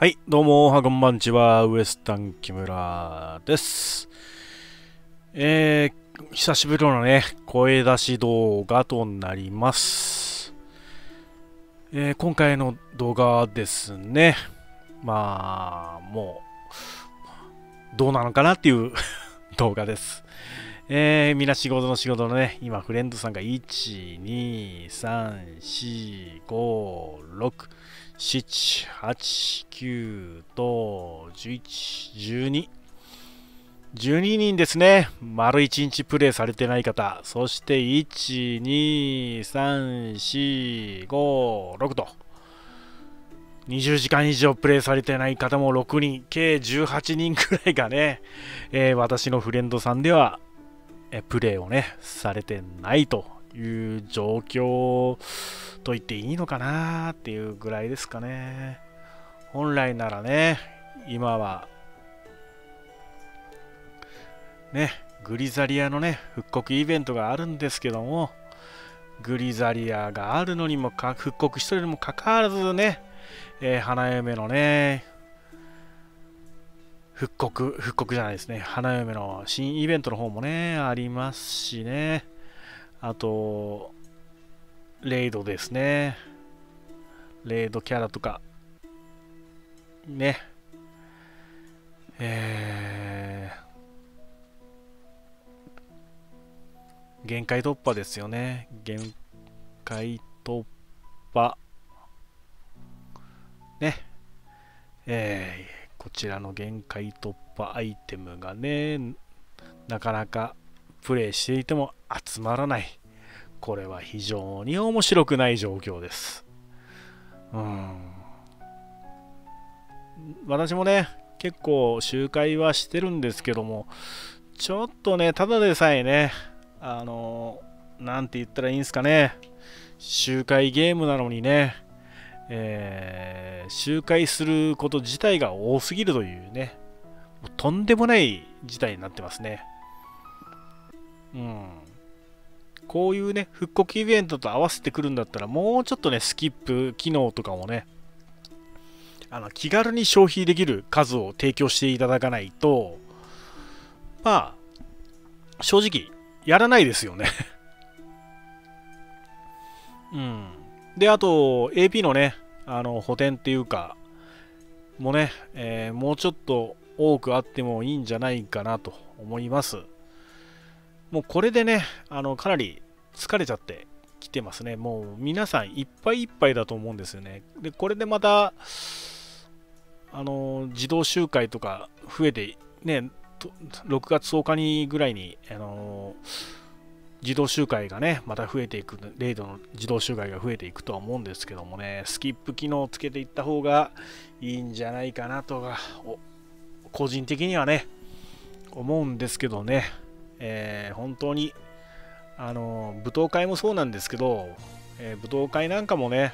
はい、どうも、こんばんちは、ウエスタン木村です。久しぶりのね、声出し動画となります。今回の動画はですね、まあ、もう、どうなのかなっていう動画です。みんな仕事のね、今、フレンドさんが1、2、3、4、5、6、7、8、9と11、12人ですね。丸1日プレイされてない方、そして1、2、3、4、5、6と、20時間以上プレイされてない方も6人、計18人くらいがね、私のフレンドさんでは、プレイをね、されてないと。いう状況と言っていいのかなーっていうぐらいですかね。本来ならね、今はね、グリザリアのね、復刻イベントがあるんですけども、グリザリアがあるのにもか、復刻してるにもかかわらずね、花嫁のね、復刻じゃないですね、花嫁の新イベントの方もね、ありますしね。あと、レイドですね。レイドキャラとか、ね。限界突破ですよね。限界突破。ね。こちらの限界突破アイテムがね、なかなかプレイしていても集まらない。これは非常に面白くない状況です。私もね、結構集会はしてるんですけども、ちょっとね、ただでさえね、なんて言ったらいいんですかね、集会ゲームなのにね、集会すること自体が多すぎるというね、もうとんでもない事態になってますね。こういうね、復刻イベントと合わせてくるんだったら、もうちょっとね、スキップ機能とかもね、気軽に消費できる数を提供していただかないと、まあ、正直、やらないですよね。で、あと、AP のね、補填っていうか、もね、もうちょっと多くあってもいいんじゃないかなと思います。もうこれでね、かなり疲れちゃってきてますね。もう皆さんいっぱいいっぱいだと思うんですよね。で、これでまた、自動集会とか増えて、ね、6月10日にぐらいに、自動集会がね、また増えていく、レイドの自動集会が増えていくとは思うんですけどもね、スキップ機能をつけていった方がいいんじゃないかなとか、個人的にはね、思うんですけどね。本当に、舞踏会もそうなんですけど、舞踏会なんかもね、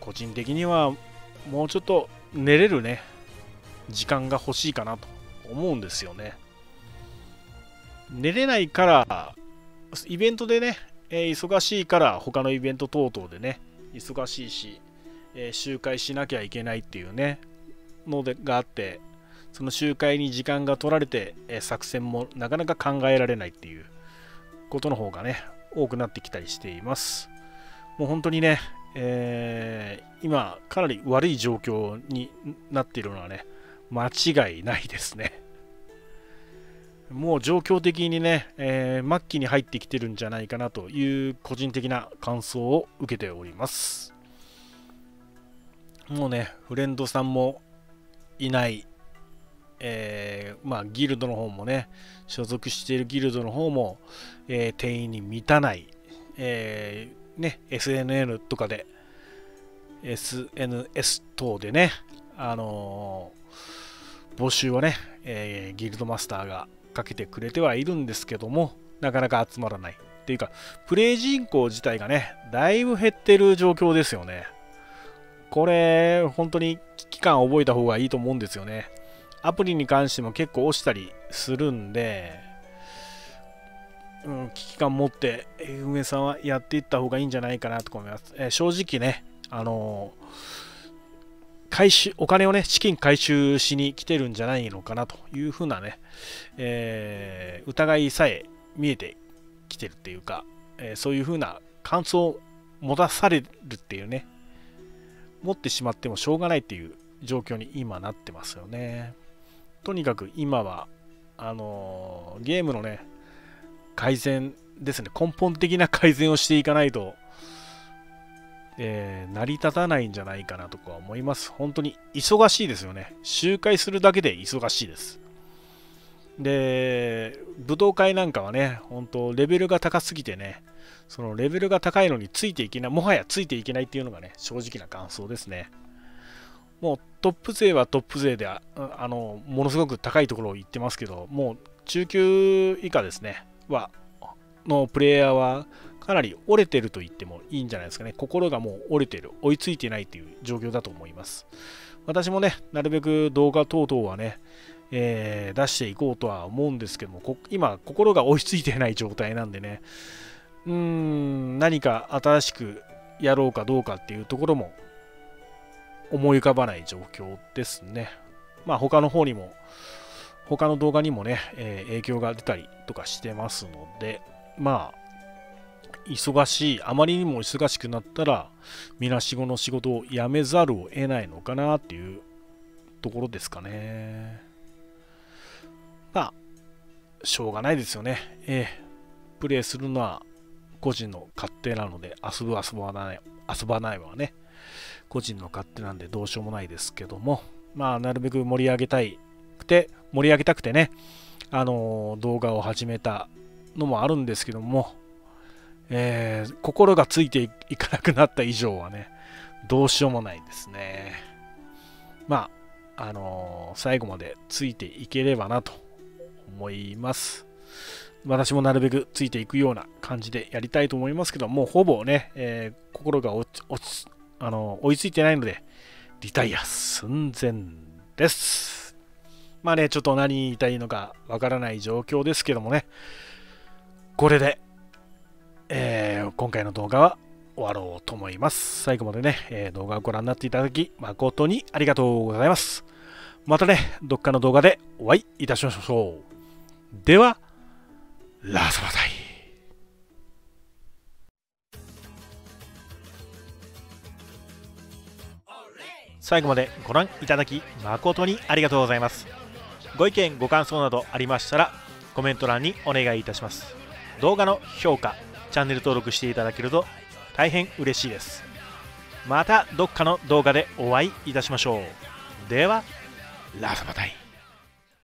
個人的にはもうちょっと寝れるね、時間が欲しいかなと思うんですよね。寝れないから、イベントでね、忙しいから、他のイベント等々でね、忙しいし、集会しなきゃいけないっていうね、のがあって、その集会に時間が取られて、作戦もなかなか考えられないっていうことの方がね、多くなってきたりしています。もう本当にね、今、かなり悪い状況になっているのはね、間違いないですね。もう状況的にね、末期に入ってきてるんじゃないかなという個人的な感想を受けております。もうね、フレンドさんもいない。まあ、ギルドの方もね、所属しているギルドの方も、定員に満たない、ね、SNS とかで、SNS 等でね、募集をね、ギルドマスターがかけてくれてはいるんですけども、なかなか集まらない。っていうか、プレイ人口自体がね、だいぶ減ってる状況ですよね。これ、本当に危機感を覚えた方がいいと思うんですよね。アプリに関しても結構落ちたりするんで、危機感持って運営さんはやっていった方がいいんじゃないかなと思います。正直ね、お金をね、資金回収しに来てるんじゃないのかなというふうなね、疑いさえ見えてきてるっていうか、そういうふうな感想を持たされるっていうね、持ってしまってもしょうがないっていう状況に今なってますよね。とにかく今は、ゲームのね、改善ですね、根本的な改善をしていかないと、成り立たないんじゃないかなとか思います。本当に忙しいですよね。集会するだけで忙しいです。で、舞踏会なんかはね、本当レベルが高すぎてね、そのレベルが高いのについていけない、もはやついていけないっていうのがね、正直な感想ですね。もうトップ勢はトップ勢で、ものすごく高いところを行ってますけど、もう中級以下ですね、のプレイヤーは、かなり折れてると言ってもいいんじゃないですかね。心がもう折れてる、追いついてないっていう状況だと思います。私もね、なるべく動画等々はね、出していこうとは思うんですけども、今、心が追いついてない状態なんでね、何か新しくやろうかどうかっていうところも思い浮かばない状況ですね。まあ、他の動画にもね、影響が出たりとかしてますので、まあ、あまりにも忙しくなったら、みなしごの仕事を辞めざるを得ないのかなっていうところですかね。まあ、しょうがないですよね。プレイするのは個人の勝手なので、遊ばないはね、個人の勝手なんでどうしようもないですけども、まあ、なるべく盛り上げたくてね、動画を始めたのもあるんですけども、心がついていかなくなった以上はね、どうしようもないですね。まあ、最後までついていければなと思います。私もなるべくついていくような感じでやりたいと思いますけど、もうほぼね、心が追いついてないので、リタイア寸前です。まあね、ちょっと何言いたいのかわからない状況ですけどもね、これで、今回の動画は終わろうと思います。最後までね、動画をご覧になっていただき誠にありがとうございます。またね、どっかの動画でお会いいたしましょう。では、ラスボタイ。最後までご覧いただき誠にありがとうございます。ご意見、ご感想などありましたら、コメント欄にお願いいたします。動画の評価、チャンネル登録していただけると大変嬉しいです。またどっかの動画でお会いいたしましょう。では、ラスボタイ。